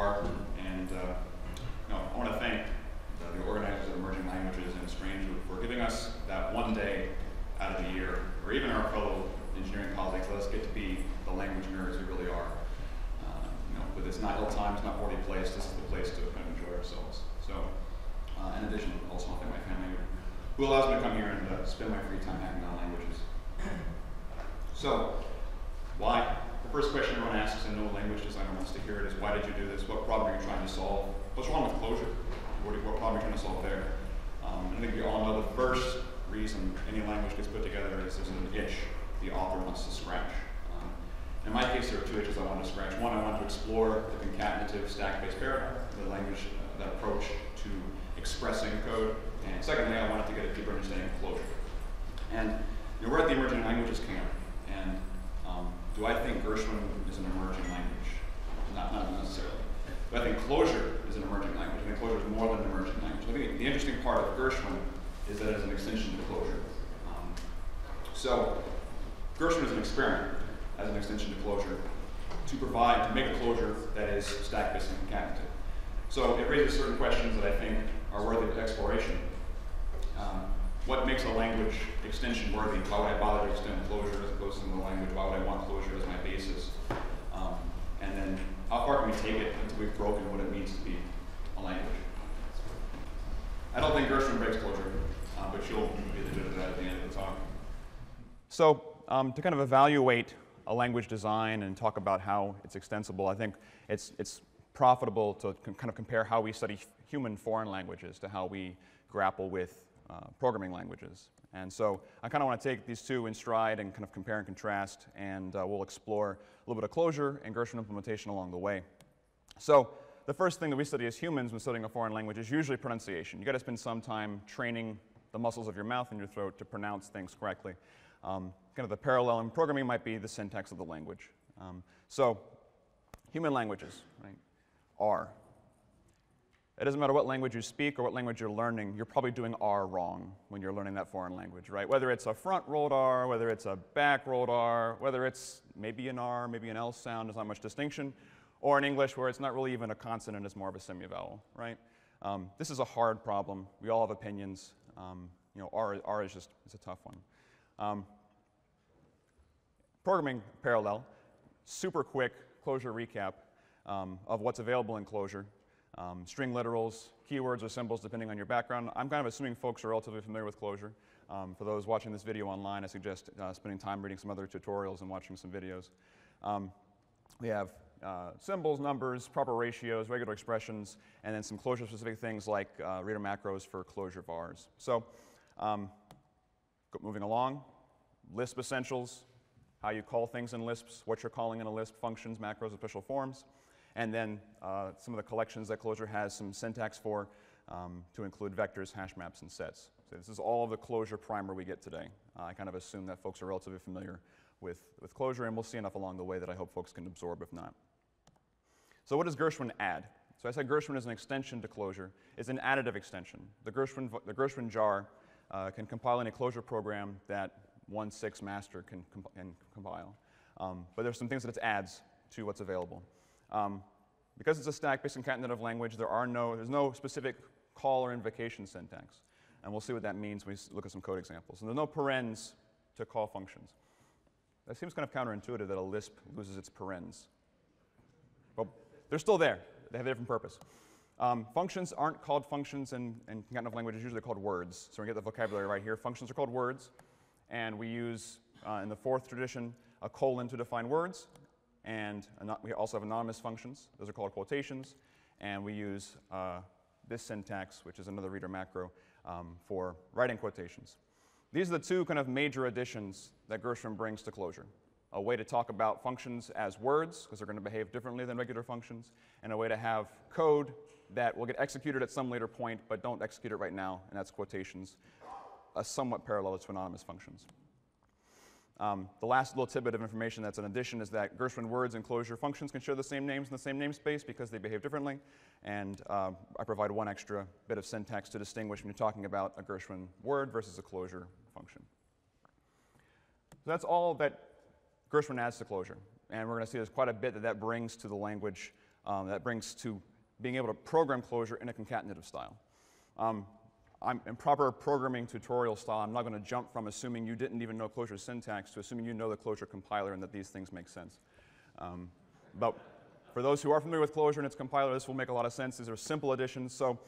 Core. And I want to thank the organizers of Emerging Languages and Strange for giving us that one day out of the year, or even our fellow engineering colleagues, let us get to be the language nerds we really are. But it's not ill time, it's not poorly placed, this is the place to kind of enjoy ourselves. So, in addition, also want to thank my family who allows me to come here and spend my free time hacking on languages. So, why? The first question everyone asks, and no language designer wants to hear it, is why did you do this? What problem are you trying to solve? What's wrong with Clojure? What problem are you trying to solve there? I think we all know the first reason any language gets put together is there's an itch the author wants to scratch. In my case, there are two itches I wanted to scratch. One, I wanted to explore the concatenative stack-based paradigm, the language, that approach to expressing code. And secondly, I wanted to get a deeper understanding of Clojure. And we're at the Emerging Languages camp. And do I think Gershwin is an emerging language? Not necessarily. But I think Clojure is an emerging language. I think Clojure is more than an emerging language. I think the interesting part of Gershwin is that it is an extension to Clojure. So Gershwin is an experiment as an extension to Clojure to make a Clojure that is stack-based and concatenative. So it raises certain questions that I think are worthy of exploration. What makes a language extension worthy? Why would I bother to extend Clojure as opposed to the language? Why would I want Clojure as my basis? And then how far can we take it until we've broken what it means to be a language? I don't think Gershwin breaks Clojure, but you'll be the judge of that at the end of the talk. So to kind of evaluate a language design and talk about how it's extensible, I think it's profitable to kind of compare how we study human foreign languages to how we grapple with programming languages. And so I kind of want to take these two in stride and kind of compare and contrast, and we'll explore a little bit of Clojure and Gershwin implementation along the way. So the first thing that we study as humans when studying a foreign language is usually pronunciation. You've got to spend some time training the muscles of your mouth and your throat to pronounce things correctly. Kind of the parallel in programming might be the syntax of the language. So human languages, right, R. It doesn't matter what language you speak or what language you're learning, you're probably doing R wrong when you're learning that foreign language, right? Whether it's a front-rolled R, whether it's a back-rolled R, whether it's maybe an R, maybe an L sound, there's not much distinction, or in English where it's not really even a consonant, it's more of a semivowel, right? This is a hard problem. We all have opinions. R is just, it's a tough one. Programming parallel, super quick Clojure recap of what's available in Clojure. String literals, keywords, or symbols depending on your background. I'm kind of assuming folks are relatively familiar with Clojure. For those watching this video online, I suggest spending time reading some other tutorials and watching some videos. We have symbols, numbers, proper ratios, regular expressions, and then some Clojure-specific things like reader macros for Clojure vars. So moving along, Lisp essentials, how you call things in Lisps, what you're calling in a Lisp, functions, macros, official forms. And then some of the collections that Clojure has some syntax for to include vectors, hash maps, and sets. So this is all of the Clojure primer we get today. I kind of assume that folks are relatively familiar with Clojure, and we'll see enough along the way that I hope folks can absorb if not. So what does Gershwin add? So I said Gershwin is an extension to Clojure. It's an additive extension. The Gershwin jar can compile any Clojure program that 1.6 master can compile. But there's some things that it adds to what's available. Because it's a stack-based concatenative language, there's no specific call or invocation syntax. And we'll see what that means when we look at some code examples. And there's no parens to call functions. That seems kind of counterintuitive that a Lisp loses its parens. But they're still there. They have a different purpose. Functions aren't called functions in concatenative languages. Usually they're called words. So we get the vocabulary right here. Functions are called words. And we use, in the Forth tradition, a colon to define words. And we also have anonymous functions. Those are called quotations. And we use this syntax, which is another reader macro, for writing quotations. These are the two kind of major additions that Gershwin brings to Clojure. A way to talk about functions as words, because they're going to behave differently than regular functions, and a way to have code that will get executed at some later point, but don't execute it right now, and that's quotations, somewhat parallel to anonymous functions. The last little tidbit of information that's an addition is that Gershwin words and Clojure functions can share the same names in the same namespace because they behave differently. And I provide one extra bit of syntax to distinguish when you're talking about a Gershwin word versus a Clojure function. So that's all that Gershwin adds to Clojure. And we're going to see there's quite a bit that brings to the language that brings to being able to program Clojure in a concatenative style. In proper programming tutorial style, I'm not going to jump from assuming you didn't even know Clojure syntax to assuming you know the Clojure compiler and that these things make sense. But for those who are familiar with Clojure and its compiler, this will make a lot of sense. These are simple additions. So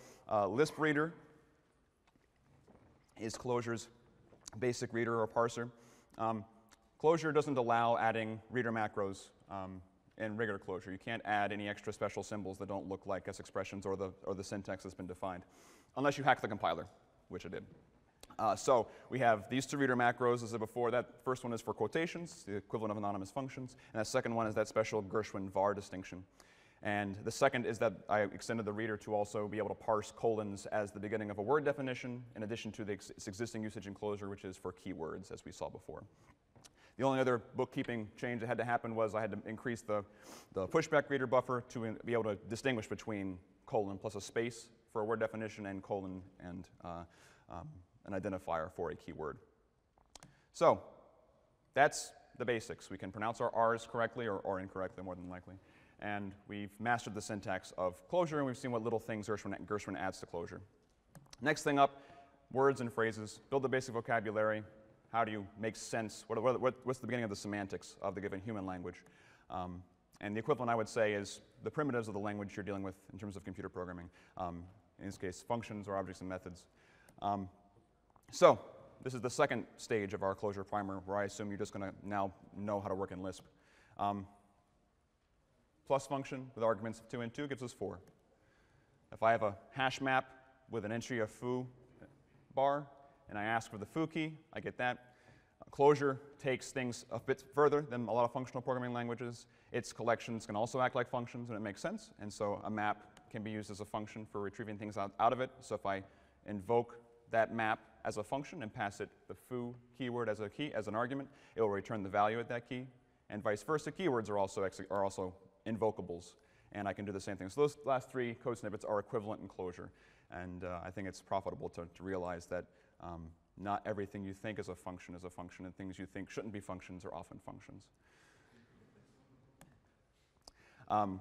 Lisp Reader is Clojure's basic reader or parser. Clojure doesn't allow adding reader macros in regular Clojure. You can't add any extra special symbols that don't look like S expressions or the syntax that's been defined, unless you hack the compiler, which I did. So we have these two reader macros, as I before. That first one is for quotations, the equivalent of anonymous functions. And that second one is that special Gershwin var distinction. And the second is that I extended the reader to also be able to parse colons as the beginning of a word definition, in addition to its existing usage in Clojure, which is for keywords, as we saw before. The only other bookkeeping change that had to happen was I had to increase the pushback reader buffer to be able to distinguish between colon plus a space for a word definition and colon and an identifier for a keyword. So that's the basics. We can pronounce our R's correctly or incorrectly, more than likely. And we've mastered the syntax of Clojure, and we've seen what little things Gershwin adds to Clojure. Next thing up, words and phrases. Build the basic vocabulary. How do you make sense? What's the beginning of the semantics of the given human language? And the equivalent, I would say, is the primitives of the language you're dealing with in terms of computer programming. In this case, functions or objects and methods. So this is the second stage of our Clojure primer, where I assume you're just going to now know how to work in Lisp. Plus function with arguments of 2 and 2 gives us 4. If I have a hash map with an entry of foo bar, and I ask for the foo key, I get that. Clojure takes things a bit further than a lot of functional programming languages. Its collections can also act like functions, and it makes sense. And so a map can be used as a function for retrieving things out of it. So if I invoke that map as a function and pass it the foo keyword as a key, as an argument, it will return the value at that key. And vice versa, keywords are also invocables. And I can do the same thing. So those last three code snippets are equivalent in Clojure. And I think it's profitable to realize that not everything you think is a function, and things you think shouldn't be functions are often functions.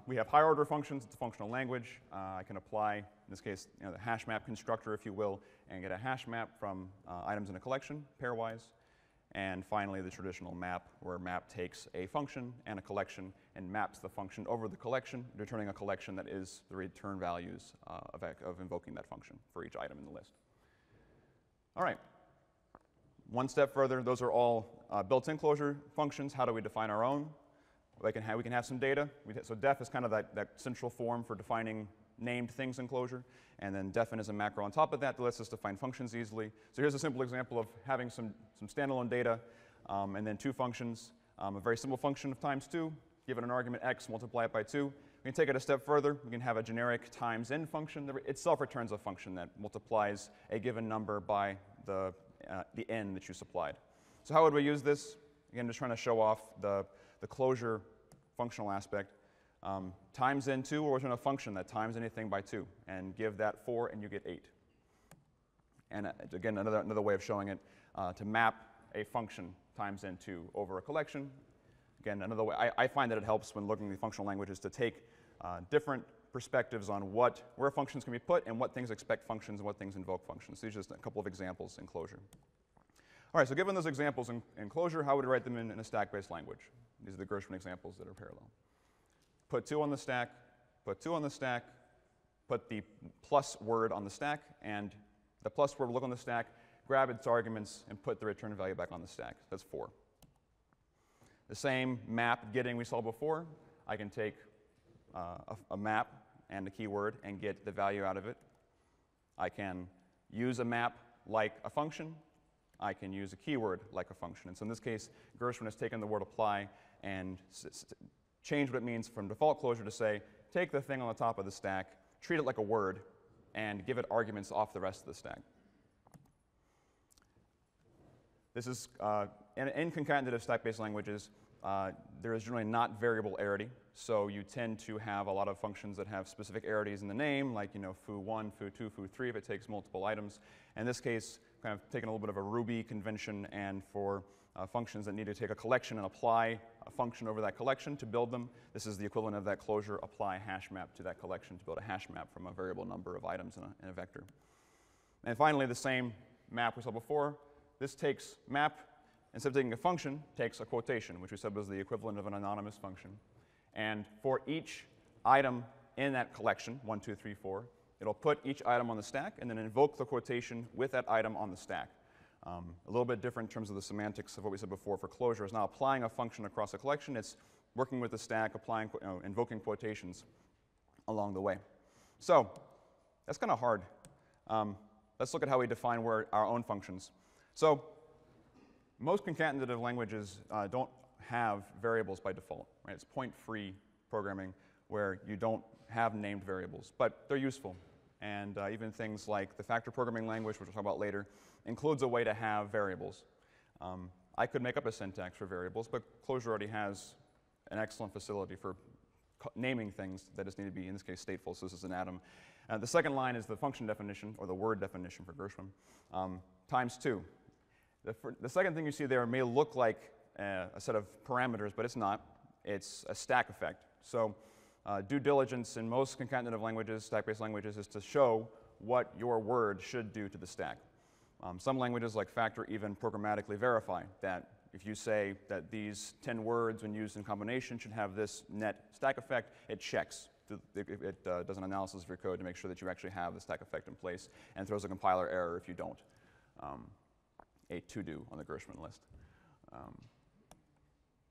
We have higher order functions. It's a functional language. I can apply, in this case, the hash map constructor, if you will, and get a hash map from items in a collection, pairwise. And finally, the traditional map, where map takes a function and a collection and maps the function over the collection, returning a collection that is the return values of invoking that function for each item in the list. All right. One step further, those are all built-in Clojure functions. How do we define our own? We can have some data. So def is kind of that central form for defining named things in Clojure. And then defin is a macro on top of that lets us define functions easily. So here's a simple example of having some standalone data and then two functions. A very simple function of times 2, give it an argument x, multiply it by 2. We can take it a step further. We can have a generic times n function that itself returns a function that multiplies a given number by the n that you supplied. So how would we use this? Again, just trying to show off the Clojure functional aspect. Times n2, or return a function that times anything by 2, and give that 4, and you get 8. And again, another way of showing it, to map a function times n2 over a collection. Again, another way. I find that it helps when looking at functional languages to take different perspectives on where functions can be put and what things expect functions and what things invoke functions. So these are just a couple of examples in Clojure. All right, so given those examples in Clojure, how would we write them in a stack-based language? These are the Gershwin examples that are parallel. Put 2 on the stack, put 2 on the stack, put the plus word on the stack, and the plus word will look on the stack, grab its arguments, and put the return value back on the stack. That's 4. The same map getting we saw before, I can take a map and a keyword and get the value out of it. I can use a map like a function. I can use a keyword like a function. And so in this case, Gershwin has taken the word apply and changed what it means from default Clojure to say, take the thing on the top of the stack, treat it like a word, and give it arguments off the rest of the stack. This is, in concatenative stack-based languages, there is generally not variable arity. So you tend to have a lot of functions that have specific arities in the name, like foo1, foo2, foo3, if it takes multiple items. In this case, kind of taking a little bit of a Ruby convention, and for functions that need to take a collection and apply a function over that collection to build them. This is the equivalent of that Clojure apply hash map to that collection to build a hash map from a variable number of items in a vector. And finally, the same map we saw before. This takes map, instead of taking a function, takes a quotation, which we said was the equivalent of an anonymous function. And for each item in that collection, 1, 2, 3, 4, it'll put each item on the stack and then invoke the quotation with that item on the stack. A little bit different in terms of the semantics of what we said before for Clojure. It's not applying a function across a collection. It's working with the stack, applying, invoking quotations along the way. So that's kind of hard. Let's look at how we define where our own functions. So most concatenative languages don't have variables by default, right? It's point-free programming where you don't have named variables, but they're useful. And even things like the factor programming language, which we'll talk about later, includes a way to have variables. I could make up a syntax for variables, but Clojure already has an excellent facility for naming things that just need to be, in this case, stateful, so this is an atom. The second line is the function definition, or the word definition for Gershwin, ×2. The second thing you see there may look like a set of parameters, but it's not. It's a stack effect. So due diligence in most concatenative languages, stack-based languages, is to show what your word should do to the stack. Some languages like Factor even programmatically verify that if you say that these 10 words when used in combination should have this net stack effect, it checks. It does an analysis of your code to make sure that you actually have the stack effect in place and throws a compiler error if you don't. A to-do on the Gershwin list.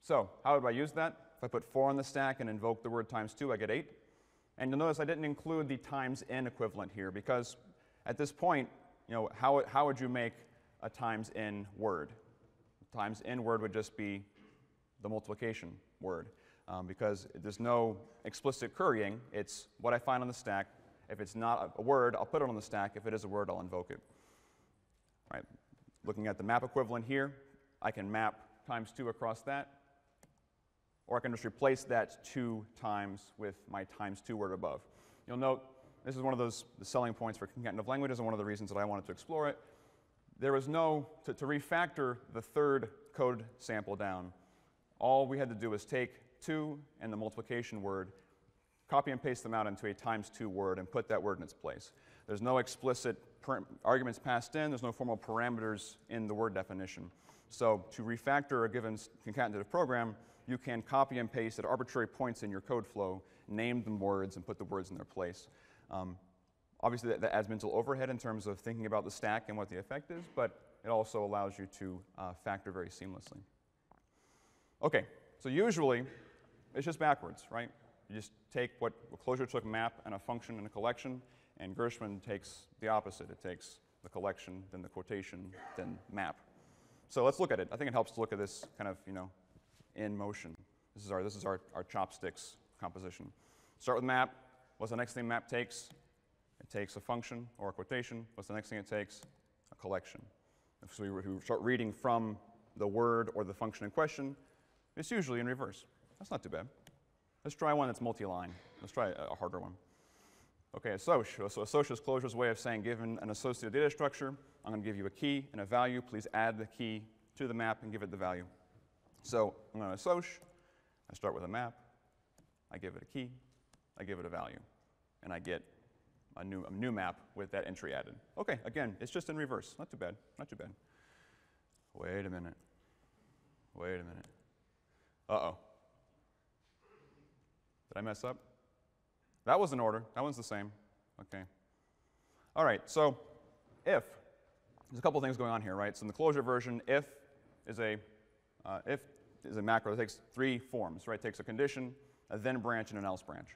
So how would I use that? If I put 4 on the stack and invoke the word ×2, I get 8. And you'll notice I didn't include the ×n equivalent here because at this point, you know, how would you make a ×n word? The ×n word would just be the multiplication word because there's no explicit currying. It's what I find on the stack. If it's not a word, I'll put it on the stack. If it is a word, I'll invoke it. All right. Looking at the map equivalent here, I can map ×2 across that, or I can just replace that 2 times with my ×2 word above. You'll note this is one of those selling points for concatenative languages and one of the reasons that I wanted to explore it. There was no, to refactor the third code sample down, all we had to do was take 2 and the multiplication word, copy and paste them out into a ×2 word and put that word in its place. There's no explicit arguments passed in. There's no formal parameters in the word definition. So to refactor a given concatenative program, you can copy and paste at arbitrary points in your code flow, name them words, and put the words in their place. Obviously, that adds mental overhead in terms of thinking about the stack and what the effect is, but it also allows you to factor very seamlessly. OK, so usually, it's just backwards, right? You just take what Clojure took map and a function and a collection, and Gershwin takes the opposite. It takes the collection, then the quotation, then map. So let's look at it. I think it helps to look at this kind of, you know, in motion. This is our chopsticks composition. Start with map. What's the next thing map takes? It takes a function or a quotation. What's the next thing it takes? A collection. So we start reading from the word or the function in question. It's usually in reverse. That's not too bad. Let's try one that's multi-line. Let's try a harder one. OK, associate. So associate is Clojure's way of saying given an associative data structure, I'm going to give you a key and a value. Please add the key to the map and give it the value. So I'm going to associate. I start with a map. I give it a key. I give it a value. And I get a new map with that entry added. OK, again, it's just in reverse. Not too bad. Not too bad. Wait a minute. Wait a minute. Uh-oh. Did I mess up? That was in order. That one's the same. OK. All right, so if. There's a couple things going on here, right? So in the Clojure version, if is a macro that takes 3 forms, right? It takes a condition, a then branch, and an else branch.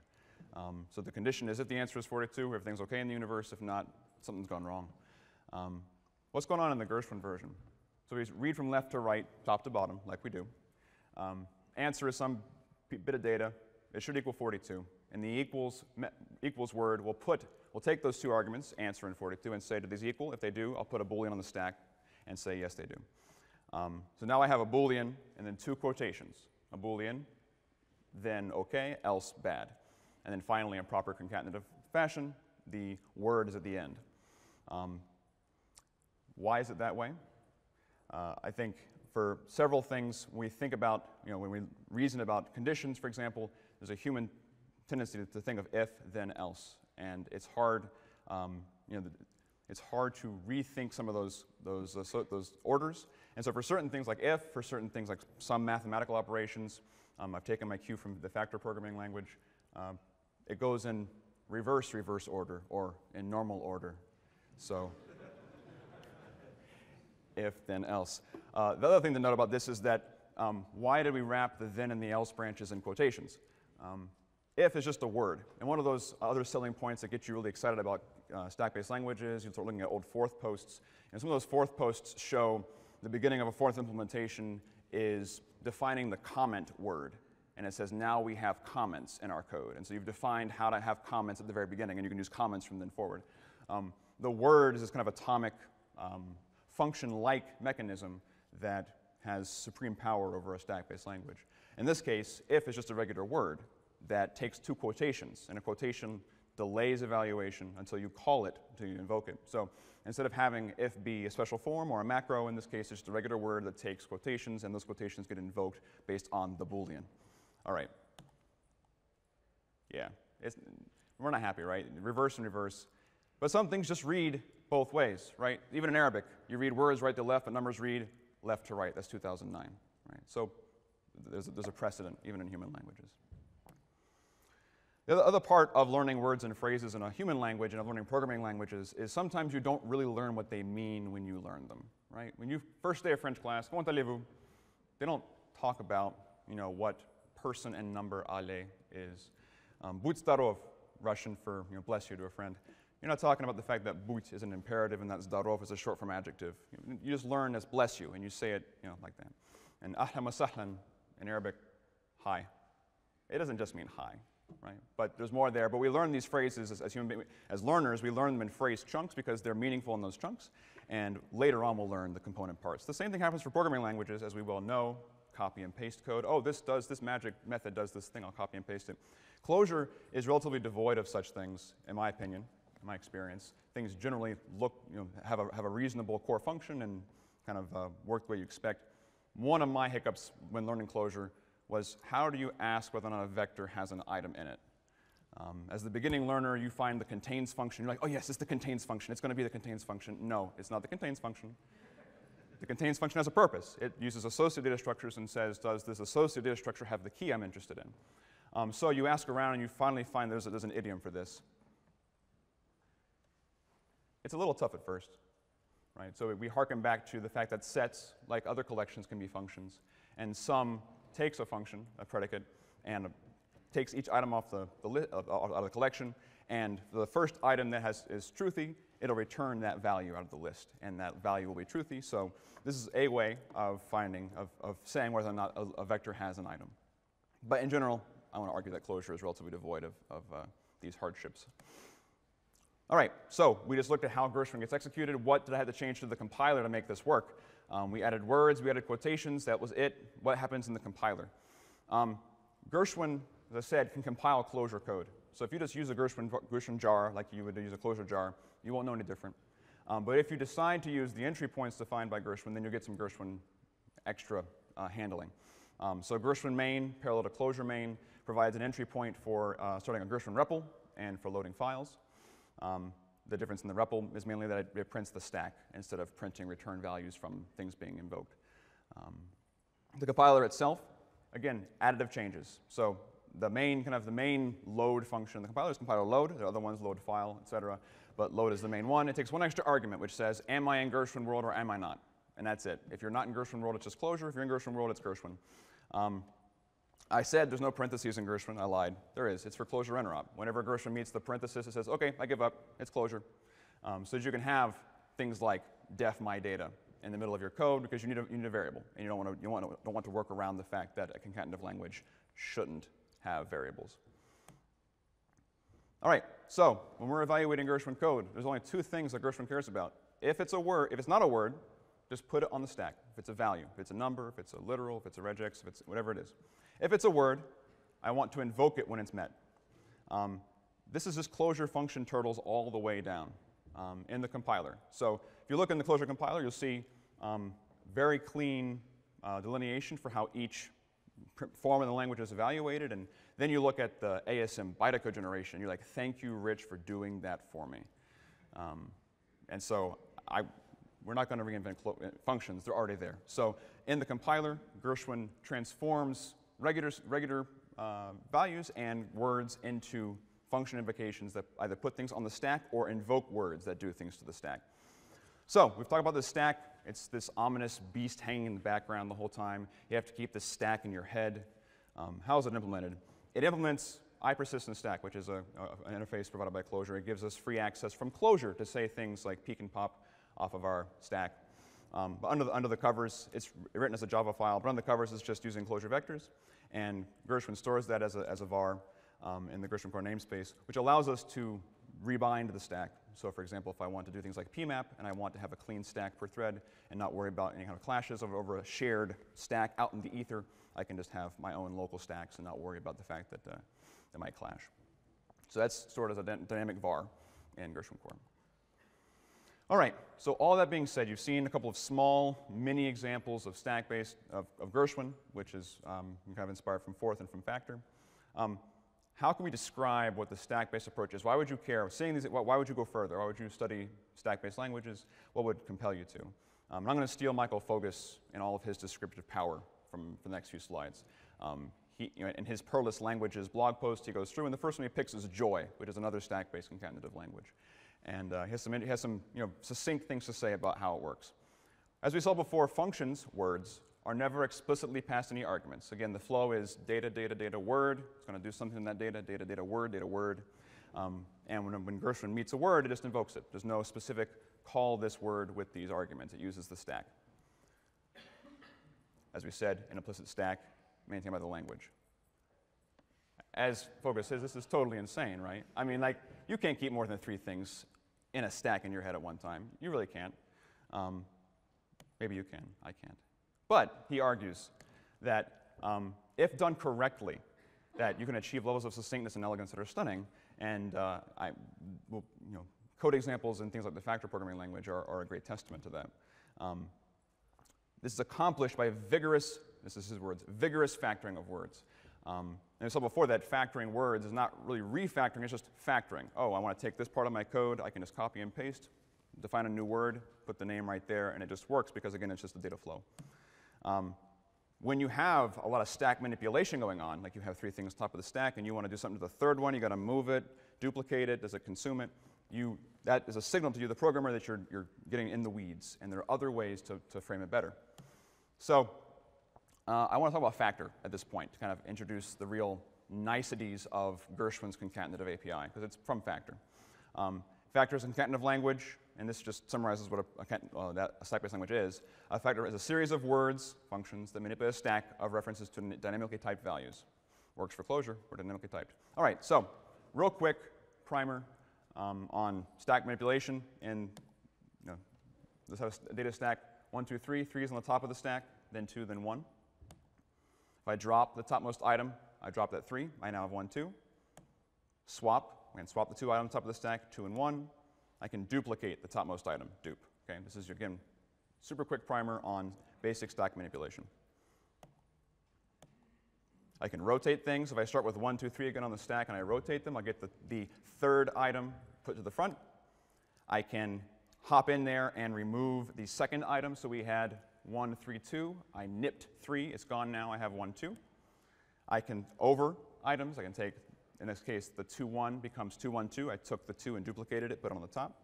So the condition is if the answer is 42, everything's OK in the universe. If not, something's gone wrong. What's going on in the Gershwin version? So we just read from left to right, top to bottom, like we do. Answer is some bit of data. It should equal 42. And the equals word will take those 2 arguments, answer and 42, and say, do these equal? If they do, I'll put a Boolean on the stack and say, yes, they do. So now I have a Boolean and then 2 quotations. A Boolean, then OK, else bad. And then finally, in proper concatenative fashion, the word is at the end. Why is it that way? I think for several things. We think about, when we reason about conditions, for example, there's a human tendency to think of if, then, else. And it's hard, it's hard to rethink some of those orders. And so for certain things like if, for certain things like some mathematical operations, I've taken my cue from the Factor programming language. It goes in reverse order or in normal order. So if, then, else. The other thing to note about this is that why did we wrap the then and the else branches in quotations? If is just a word. And one of those other selling points that gets you really excited about stack-based languages, you start looking at old Forth posts. And some of those Forth posts show the beginning of a Forth implementation is defining the comment word. And it says, now we have comments in our code. And so you've defined how to have comments at the very beginning, and you can use comments from then forward. The word is this kind of atomic function-like mechanism that has supreme power over a stack-based language. In this case, if is just a regular word that takes two quotations, and a quotation delays evaluation until you call it, until you invoke it. So instead of having if be a special form or a macro, in this case, it's just a regular word that takes quotations, and those quotations get invoked based on the Boolean. All right. Yeah, we're not happy, right? Reverse and reverse. But some things just read both ways, right? Even in Arabic, you read words right to left, but numbers read left to right. That's 2009, right? So there's a precedent, even in human languages. The other part of learning words and phrases in a human language and of learning programming languages is sometimes you don't really learn what they mean when you learn them, right? When you first day of French class, comment allez-vous? They don't talk about, what person and number allez is. Bout zdarov, Russian for, bless you to a friend. You're not talking about the fact that bout is an imperative and that zdarov is a short form adjective. You just learn as bless you and you say it, like that. And ahlan wa sahlan in Arabic, hi. It doesn't just mean hi. Right? But there's more there. But we learn these phrases as learners, we learn them in phrase chunks because they're meaningful in those chunks. And later on, we'll learn the component parts. The same thing happens for programming languages, as we well know. Copy and paste code. Oh, this magic method does this thing. I'll copy and paste it. Clojure is relatively devoid of such things, in my opinion, in my experience. Things generally look, have a reasonable core function and kind of work the way you expect. One of my hiccups when learning Clojure was how do you ask whether or not a vector has an item in it? As the beginning learner, you find the contains function. You're like, oh, yes, it's the contains function. It's going to be the contains function. No, it's not the contains function. The contains function has a purpose. It uses associative data structures and says, does this associative data structure have the key I'm interested in? So you ask around, and you finally find there's an idiom for this. It's a little tough at first. Right? So we harken back to the fact that sets, like other collections, can be functions. And some takes a function, a predicate, and takes each item off out of the collection. And the first item that is truthy, it'll return that value out of the list. And that value will be truthy. So this is a way of saying whether or not a vector has an item. But in general, I want to argue that Clojure is relatively devoid of these hardships. All right, so we just looked at how Gershwin gets executed. What did I have to change to the compiler to make this work? We added words, we added quotations, that was it. What happens in the compiler? Gershwin, as I said, can compile Clojure code. So if you just use a Gershwin jar, like you would use a Clojure jar, you won't know any different. But if you decide to use the entry points defined by Gershwin, then you'll get some Gershwin extra handling. So Gershwin main, parallel to Clojure main, provides an entry point for starting a Gershwin REPL and for loading files. The difference in the REPL is mainly that it prints the stack instead of printing return values from things being invoked. The compiler itself, again, additive changes. So the main load function, the compiler is compiler load. The other ones load file, etc. But load is the main one. It takes one extra argument, which says, am I in Gershwin world or am I not? And that's it. If you're not in Gershwin world, it's just Clojure. If you're in Gershwin world, it's Gershwin. I said there's no parentheses in Gershwin. I lied. There is. It's for Clojure interop. Whenever Gershwin meets the parenthesis, it says, OK, I give up. It's Clojure. So that you can have things like def my data in the middle of your code because you need a variable. And you don't want to work around the fact that a concatenative language shouldn't have variables. All right. So when we're evaluating Gershwin code, there's only two things that Gershwin cares about. If it's not a word, just put it on the stack. If it's a value, if it's a number, if it's a literal, if it's a regex, if it's whatever it is. If it's a word, I want to invoke it when it's met. This is just Clojure function turtles all the way down in the compiler. So if you look in the Clojure compiler, you'll see very clean delineation for how each form in the language is evaluated, and then you look at the ASM bytecode generation. You're like, thank you, Rich, for doing that for me. And so we're not going to reinvent functions. They're already there. So in the compiler, Gershwin transforms regular values and words into function invocations that either put things on the stack or invoke words that do things to the stack. So we've talked about the stack. It's this ominous beast hanging in the background the whole time. You have to keep the stack in your head. How is it implemented? It implements iPersistent stack, which is an interface provided by Clojure. It gives us free access from Clojure to say things like peek and pop off of our stack. But under the covers, it's written as a Java file, but under the covers, it's just using Clojure vectors. And Gershwin stores that as a var in the Gershwin core namespace, which allows us to rebind the stack. So for example, if I want to do things like pmap, and I want to have a clean stack per thread and not worry about any kind of clashes over a shared stack out in the ether, I can just have my own local stacks and not worry about the fact that they might clash. So that's stored as a dynamic var in Gershwin core. All right, so all that being said, you've seen a couple of small mini examples of stack-based, of Gershwin, which is kind of inspired from Forth and from Factor. How can we describe what the stack-based approach is? Why would you care? Seeing these, why would you go further? Why would you study stack-based languages? What would compel you to? And I'm going to steal Michael Fogus and all of his descriptive power from the next few slides. In his Perlis Languages blog post, he goes through, and the first one he picks is Joy, which is another stack-based concatenative language. And he has some succinct things to say about how it works. As we saw before, functions, words, are never explicitly passed any arguments. Again, the flow is data, data, data, word. It's going to do something in that data, data, data, word, data, word. And when Gershwin meets a word, it just invokes it. There's no specific call this word with these arguments. It uses the stack. As we said, an implicit stack maintained by the language. As Fogus says, this is totally insane, right? I mean, like, you can't keep more than 3 things in a stack in your head at one time. You really can't. Maybe you can. I can't. But he argues that if done correctly, that you can achieve levels of succinctness and elegance that are stunning. And code examples and things like the Factor programming language are a great testament to that. This is accomplished by vigorous, this is his words, vigorous factoring of words. And so before that, factoring words is not really refactoring, it's just factoring. Oh, I want to take this part of my code, I can just copy and paste, define a new word, put the name right there, and it just works because, again, it's just the data flow. When you have a lot of stack manipulation going on, like you have 3 things top of the stack and you want to do something to the third one, you got to move it, duplicate it, does it consume it? That is a signal to you, the programmer, that you're getting in the weeds, and there are other ways to frame it better. So I want to talk about Factor at this point to kind of introduce the real niceties of Gershwin's concatenative API, because it's from Factor. Factor is a concatenative language. And this just summarizes what a stack-based language is. A factor is a series of words, functions, that manipulate a stack of references to dynamically typed values. Works for Clojure, we're dynamically typed. All right, so real quick primer on stack manipulation. And this has a data stack, 1, 2, 3. 3 is on the top of the stack, then 2, then 1. If I drop the topmost item, I drop that 3. I now have 1, 2. Swap, I can swap the 2 items on top of the stack, 2 and 1. I can duplicate the topmost item, dupe. Okay, this is, again, super quick primer on basic stack manipulation. I can rotate things. If I start with 1, 2, 3 again on the stack and I rotate them, I'll get the third item put to the front. I can hop in there and remove the second item. So we had 1, 3, 2. I nipped 3. It's gone now. I have 1, 2. I can over items. I can take, in this case, the 2, 1 becomes 2, 1, 2. I took the 2 and duplicated it, put it on the top.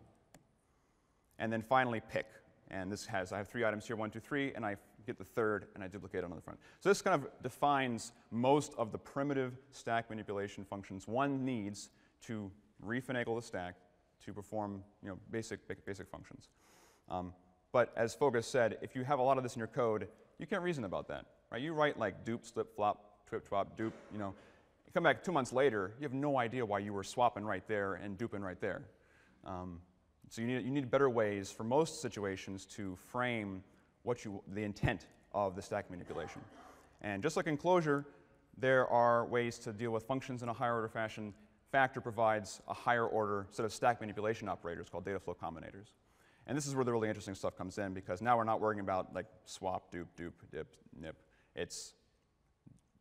And then finally pick. And this has, I have 3 items here, 1, 2, 3, and I get the third and I duplicate it on the front. So this kind of defines most of the primitive stack manipulation functions one needs to refinagle the stack to perform basic functions. But as Fogus said, if you have a lot of this in your code, you can't reason about that, right? You write like dupe, slip, flop, twip, twop, dupe, Come back 2 months later, you have no idea why you were swapping right there and duping right there. So you need better ways for most situations to frame the intent of the stack manipulation. And just like in Clojure, there are ways to deal with functions in a higher order fashion. Factor provides a higher order set of stack manipulation operators called data flow combinators. And this is where the really interesting stuff comes in, because now we're not worrying about like swap, dupe, dupe, dip, nip. It's,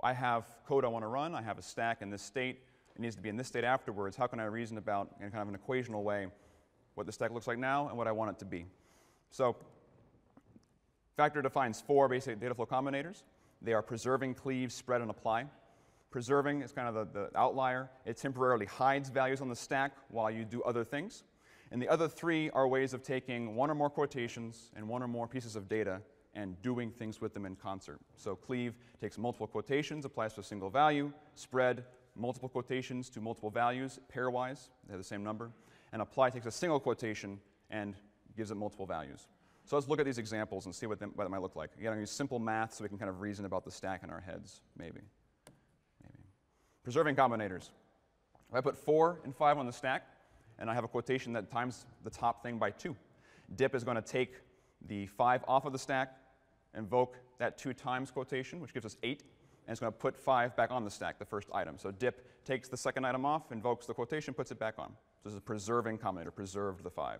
I have code I want to run, I have a stack in this state, it needs to be in this state afterwards. How can I reason about, in kind of an equational way, what the stack looks like now and what I want it to be? So Factor defines 4 basic data flow combinators. They are preserving, cleave, spread, and apply. Preserving is kind of the outlier. It temporarily hides values on the stack while you do other things. And the other 3 are ways of taking one or more quotations and one or more pieces of data and doing things with them in concert. So cleave takes multiple quotations, applies to a single value. Spread, multiple quotations to multiple values, pairwise, they have the same number. And apply takes a single quotation and gives it multiple values. So let's look at these examples and see what it might look like. Again, I'm going to use simple math so we can kind of reason about the stack in our heads, maybe. Preserving combinators. If I put 4 and 5 on the stack, and I have a quotation that times the top thing by 2. Dip is going to take the 5 off of the stack, invoke that 2 times quotation, which gives us 8, and it's going to put 5 back on the stack, the first item. So dip takes the second item off, invokes the quotation, puts it back on. So this is a preserving combinator, preserved the 5.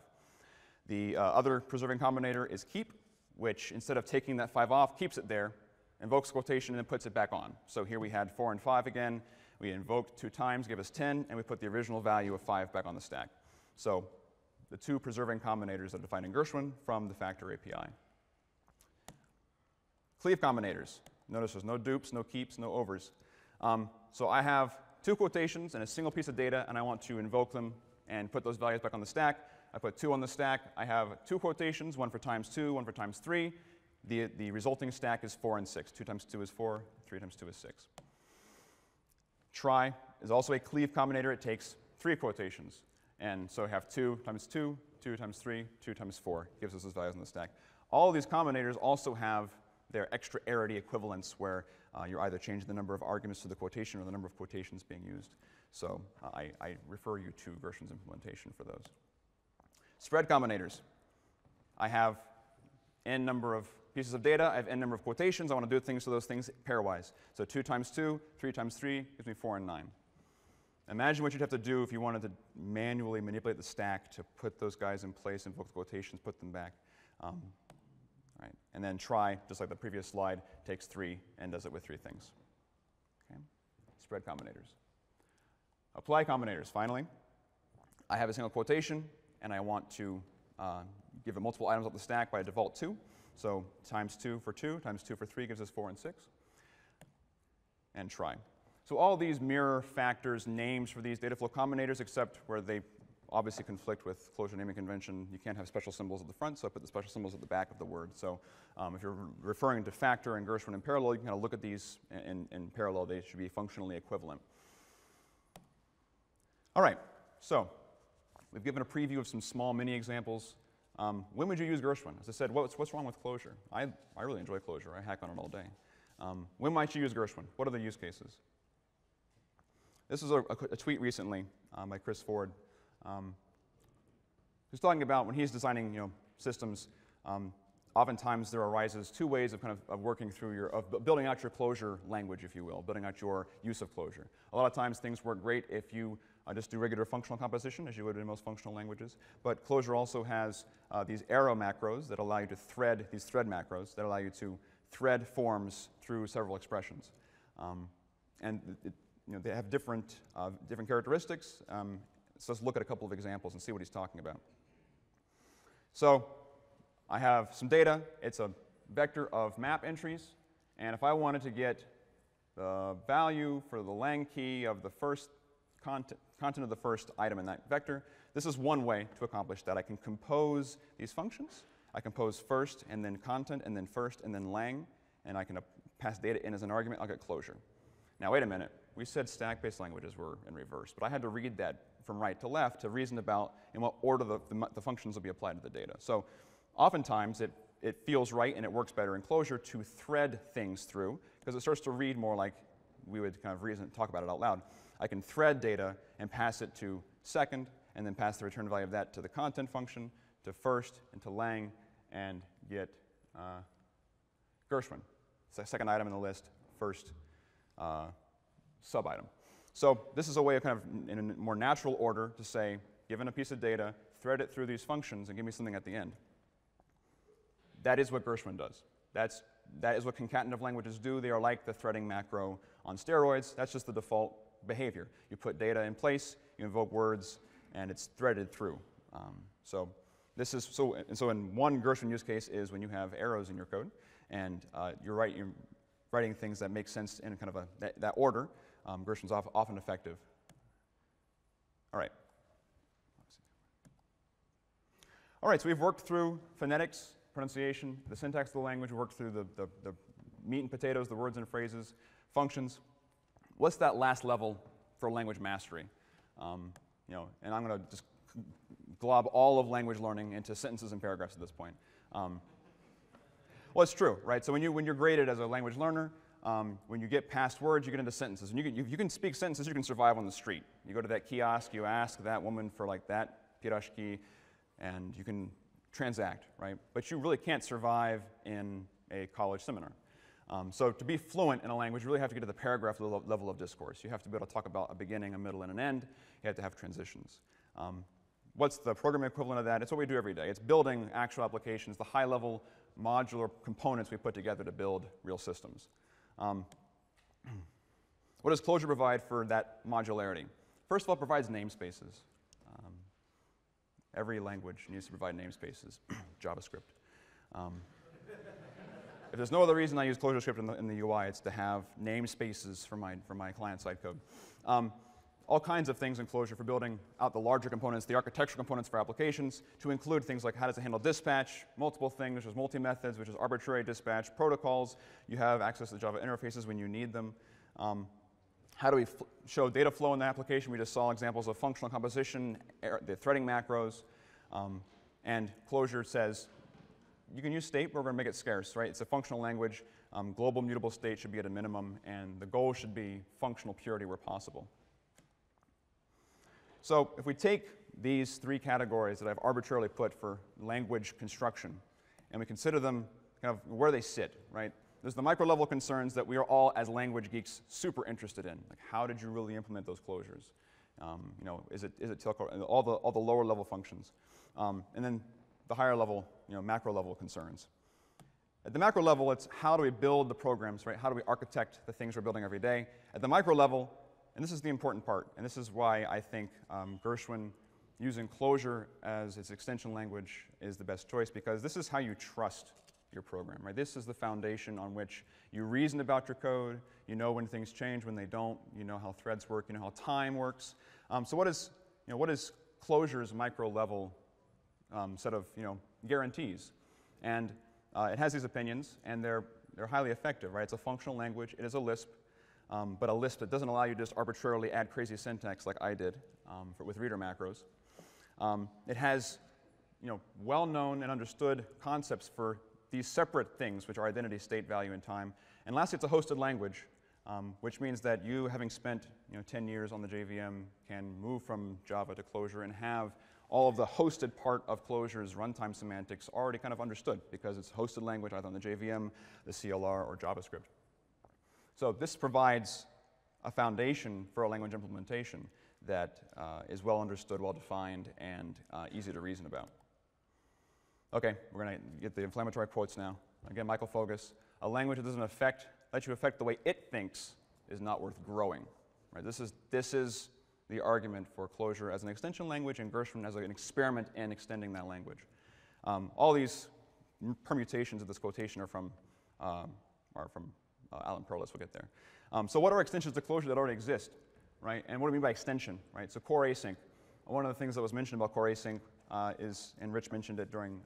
The other preserving combinator is keep, which instead of taking that 5 off, keeps it there, invokes quotation, and then puts it back on. So here we had 4 and 5 again. We invoked 2 times, gave us 10, and we put the original value of 5 back on the stack. So the 2 preserving combinators are defined in Gershwin from the Factor API. Cleave combinators. Notice there's no dupes, no keeps, no overs. So I have 2 quotations and a single piece of data, and I want to invoke them and put those values back on the stack. I put 2 on the stack. I have 2 quotations, one for times 2, one for times 3. The resulting stack is 4 and 6. 2 times 2 is 4, 3 times 2 is 6. Try is also a cleave combinator. It takes 3 quotations. And so we have 2 times 2, 2 times 3, 2 times 4. Gives us those values on the stack. All of these combinators also have their extra arity equivalents where you're either changing the number of arguments to the quotation or the number of quotations being used. So I refer you to Gershwin's implementation for those. Spread combinators. I have n number of pieces of data. I have n number of quotations. I want to do things to those things pairwise. So 2 times 2, 3 times 3 gives me 4 and 9. Imagine what you'd have to do if you wanted to manually manipulate the stack to put those guys in place, invoke the quotations, put them back. Right. And then try, just like the previous slide, takes 3 and does it with 3 things. Okay. Spread combinators. Apply combinators, finally. I have a single quotation, and I want to give it multiple items up the stack by default 2. So times 2 for 2, times 2 for 3 gives us 4 and 6. And try. So all these mirror factors, names for these data flow combinators, except where they obviously conflict with Clojure naming convention. You can't have special symbols at the front, so I put the special symbols at the back of the word. So if you're referring to Factor and Gershwin in parallel, you can kind of look at these in parallel. They should be functionally equivalent. All right, so we've given a preview of some small mini examples. When would you use Gershwin? As I said, what's wrong with Clojure? I really enjoy Clojure. I hack on it all day. When might you use Gershwin? What are the use cases? This is a tweet recently by Chris Ford, who's talking about when he's designing, systems. Oftentimes there arises 2 ways of working through of building out your Clojure language, if you will, building out your use of Clojure. A lot of times things work great if you just do regular functional composition, as you would in most functional languages. But Clojure also has these arrow macros that allow you to thread these thread macros that allow you to thread forms through several expressions, and they have different characteristics. So let's look at a couple of examples and see what he's talking about. So I have some data. It's a vector of map entries. And if I wanted to get the value for the lang key of the first content of the first item in that vector, this is one way to accomplish that. I can compose these functions. I compose first and then content and then first and then lang. And I can pass data in as an argument. I'll get Clojure. Now, wait a minute. We said stack-based languages were in reverse, but I had to read that from right to left to reason about in what order the functions will be applied to the data. So oftentimes it feels right and it works better in Clojure to thread things through because it starts to read more like we would kind of reason, talk about it out loud. I can thread data and pass it to second and then pass the return value of that to the content function, to first and to lang, and get Gershwin. It's the second item in the list, first sub-item. So this is a way of in a more natural order to say, given a piece of data, thread it through these functions and give me something at the end. That is what Gershwin does. That is what concatenative languages do. They are like the threading macro on steroids. That's just the default behavior. You put data in place, you invoke words, and it's threaded through. So in one Gershwin use case is when you have arrows in your code, and you're writing things that make sense in kind of that order. Gershwin's often effective. All right. All right, so we've worked through phonetics, pronunciation, the syntax of the language. We worked through the meat and potatoes, the words and phrases, functions. What's that last level for language mastery? And I'm going to just glob all of language learning into sentences and paragraphs at this point. Well, it's true, right? So when you're graded as a language learner, when you get past words, you get into sentences. And you can speak sentences. You can survive on the street. You go to that kiosk. You ask that woman for like that pirashki, and you can transact, right? But you really can't survive in a college seminar. So to be fluent in a language, you really have to get to the paragraph level of discourse. You have to be able to talk about a beginning, a middle, and an end. You have to have transitions. What's the programming equivalent of that? It's what we do every day. It's building actual applications, the high-level modular components we put together to build real systems. What does Clojure provide for that modularity? First of all, it provides namespaces. Every language needs to provide namespaces. JavaScript. If there's no other reason I use ClojureScript in the UI, it's to have namespaces for my client-side code. All kinds of things in Clojure for building out the larger components, the architectural components for applications, to include things like how does it handle dispatch, multiple things, which is multi-methods, which is arbitrary dispatch, protocols. You have access to Java interfaces when you need them. How do we show data flow in the application? We just saw examples of functional composition, the threading macros. And Clojure says, you can use state, but we're going to make it scarce, right? It's a functional language. Global mutable state should be at a minimum, and the goal should be functional purity where possible. So if we take these three categories that I've arbitrarily put for language construction, and we consider them kind of where they sit, right? There's the micro-level concerns that we are all, as language geeks, super interested in. Like, how did you really implement those closures? Is it all the lower-level functions? And then the higher-level, macro-level concerns. At the macro level, it's how do we build the programs, right? How do we architect the things we're building every day? At the micro level, and this is the important part, and this is why I think Gershwin using Clojure as its extension language is the best choice, because this is how you trust your program, right? This is the foundation on which you reason about your code. You know when things change, when they don't. You know how threads work. You know how time works. So what is Clojure's micro-level set of guarantees? And it has these opinions, and they're highly effective, right? It's a functional language. It is a Lisp, but a Lisp that doesn't allow you to just arbitrarily add crazy syntax like I did with reader macros. It has well-known and understood concepts for these separate things, which are identity, state, value, and time. And lastly, it's a hosted language, which means that you, having spent 10 years on the JVM, can move from Java to Clojure and have all of the hosted part of Clojure's runtime semantics already kind of understood, because it's hosted language either on the JVM, the CLR, or JavaScript. So this provides a foundation for a language implementation that is well understood, well defined, and easy to reason about. OK, we're going to get the inflammatory quotes now. Again, Michael Fogus, a language that doesn't let you affect the way it thinks is not worth growing. Right? This is the argument for Clojure as an extension language and Gershwin as an experiment in extending that language. All these permutations of this quotation are from Alan Perlis. We'll get there. So what are extensions to Clojure that already exist? Right? And what do we mean by extension? Right? So CoreAsync. One of the things that was mentioned about CoreAsync is, and Rich mentioned it during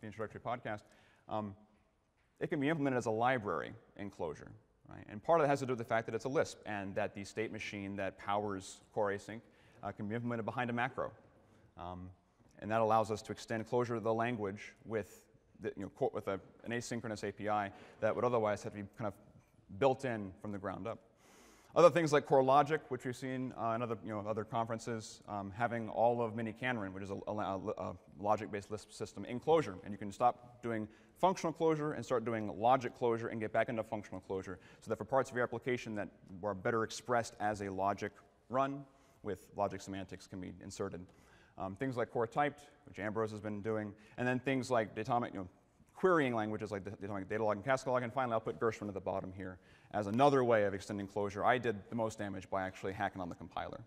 the introductory podcast, it can be implemented as a library in Clojure, right? And part of that has to do with the fact that it's a Lisp and that the state machine that powers CoreAsync can be implemented behind a macro. And that allows us to extend Clojure to the language with an asynchronous API that would otherwise have to be kind of built in from the ground up. Other things like CoreLogic, which we've seen in other conferences, having all of MiniKanren, which is a logic-based Lisp system in Clojure, and you can stop doing functional Clojure and start doing logic Clojure and get back into functional Clojure, so that for parts of your application that are better expressed as a logic run with logic semantics can be inserted. Things like CoreTyped, which Ambrose has been doing, and then things like Datomic, querying languages like Datomic, Datalog, and CascaLog, and finally I'll put Gershwin at the bottom here as another way of extending Clojure. I did the most damage by actually hacking on the compiler.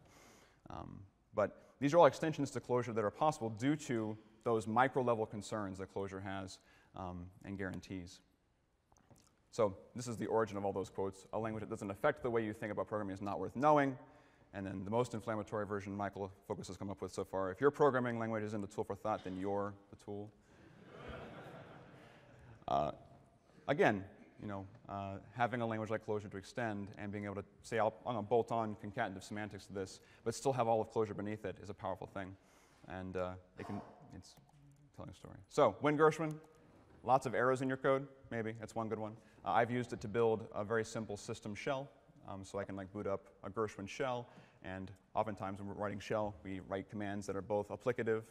But these are all extensions to Clojure that are possible due to those micro-level concerns that Clojure has and guarantees. So this is the origin of all those quotes. A language that doesn't affect the way you think about programming is not worth knowing. And then the most inflammatory version Michael Fogus has come up with so far. If your programming language isn't a tool for thought, then you're the tool. Again, having a language like Clojure to extend and being able to say, I'm going to bolt on concatenative semantics to this, but still have all of Clojure beneath it is a powerful thing. And it's telling a story. So, Win Gershwin, lots of arrows in your code, maybe. That's one good one. I've used it to build a very simple system shell. So I can boot up a Gershwin shell, and oftentimes when we're writing shell, we write commands that are both applicative,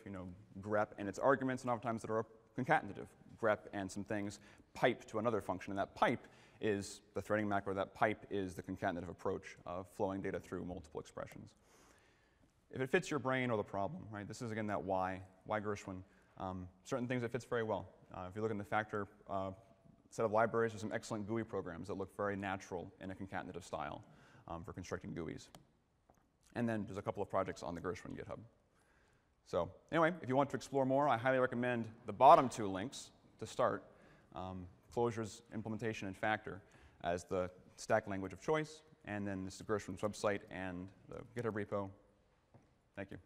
grep and its arguments, and oftentimes that are concatenative, grep and some things, pipe to another function, and that pipe is the threading macro, that pipe is the concatenative approach of flowing data through multiple expressions. If it fits your brain or the problem, right, this is again that why Gershwin, certain things it fits very well. If you look in the Factor set of libraries, there's some excellent GUI programs that look very natural in a concatenative style for constructing GUIs. And then there's a couple of projects on the Gershwin GitHub. So anyway, if you want to explore more, I highly recommend the bottom two links to start, Clojure's implementation in Factor as the stack language of choice, and then this is Gershwin's website and the GitHub repo. Thank you.